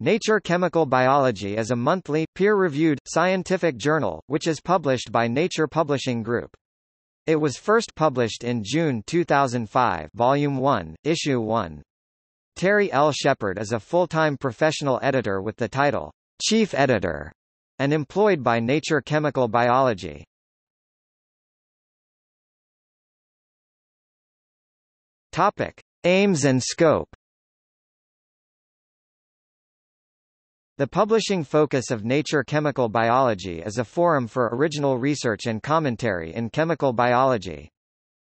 Nature Chemical Biology is a monthly, peer-reviewed, scientific journal, which is published by Nature Publishing Group. It was first published in June 2005, Volume 1, Issue 1. Terry L. Sheppard is a full-time professional editor with the title, Chief Editor, and employed by Nature Chemical Biology. Topic: Aims and scope. The publishing focus of Nature Chemical Biology is a forum for original research and commentary in chemical biology.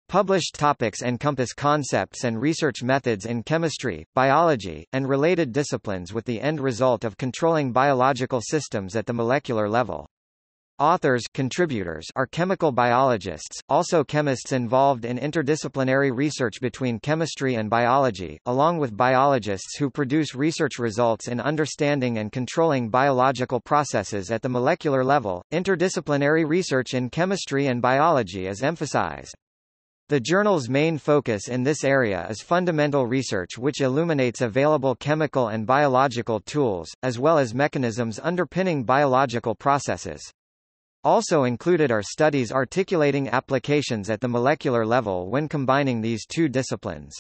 Published topics encompass concepts and research methods in chemistry, biology, and related disciplines with the end result of controlling biological systems at the molecular level. Authors, contributors, are chemical biologists, also chemists involved in interdisciplinary research between chemistry and biology, along with biologists who produce research results in understanding and controlling biological processes at the molecular level. Interdisciplinary research in chemistry and biology is emphasized. The journal's main focus in this area is fundamental research, which illuminates available chemical and biological tools, as well as mechanisms underpinning biological processes. Also included are studies articulating applications at the molecular level when combining these two disciplines.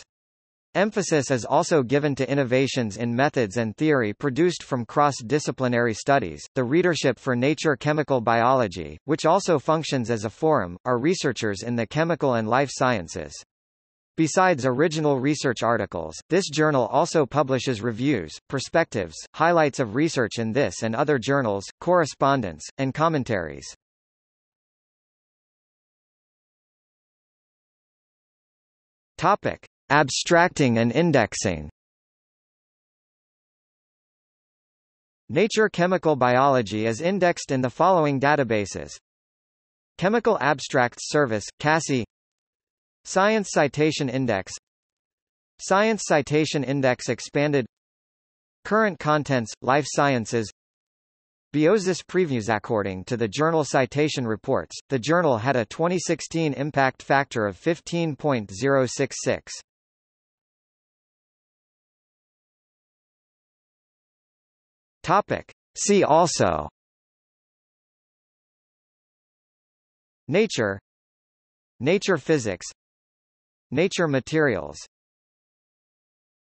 Emphasis is also given to innovations in methods and theory produced from cross-disciplinary studies. The readership for Nature Chemical Biology, which also functions as a forum, are researchers in the chemical and life sciences. Besides original research articles, this journal also publishes reviews, perspectives, highlights of research in this and other journals, correspondence, and commentaries. Topic: Abstracting and indexing. Nature Chemical Biology is indexed in the following databases: Chemical Abstracts Service, CASI, Science Citation Index, Science Citation Index Expanded, Current Contents, Life Sciences, Biosis Previews. According to the Journal Citation Reports, the journal had a 2016 impact factor of 15.066. Topic: See also: Nature, Nature Physics, Nature Materials.